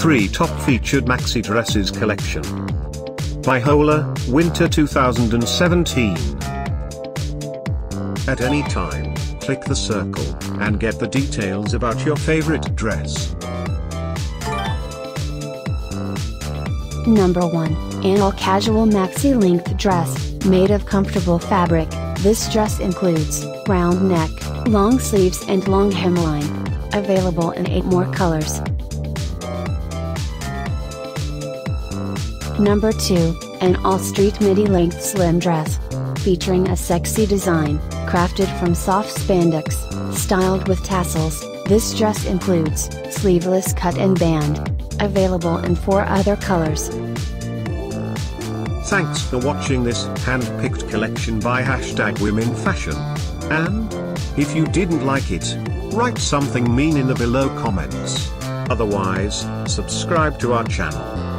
3 Top Featured Maxi Dresses Collection by Haola, Winter 2017. At any time, click the circle, and get the details about your favorite dress. Number 1, an all-casual maxi-length dress, made of comfortable fabric. This dress includes round neck, long sleeves and long hemline. Available in 8 more colors. Number 2, an all-street midi-length slim dress. Featuring a sexy design, crafted from soft spandex, styled with tassels, this dress includes sleeveless cut and band. Available in 4 other colors. Thanks for watching this hand-picked collection by #WomenFashion. And if you didn't like it, write something mean in the below comments. Otherwise, subscribe to our channel.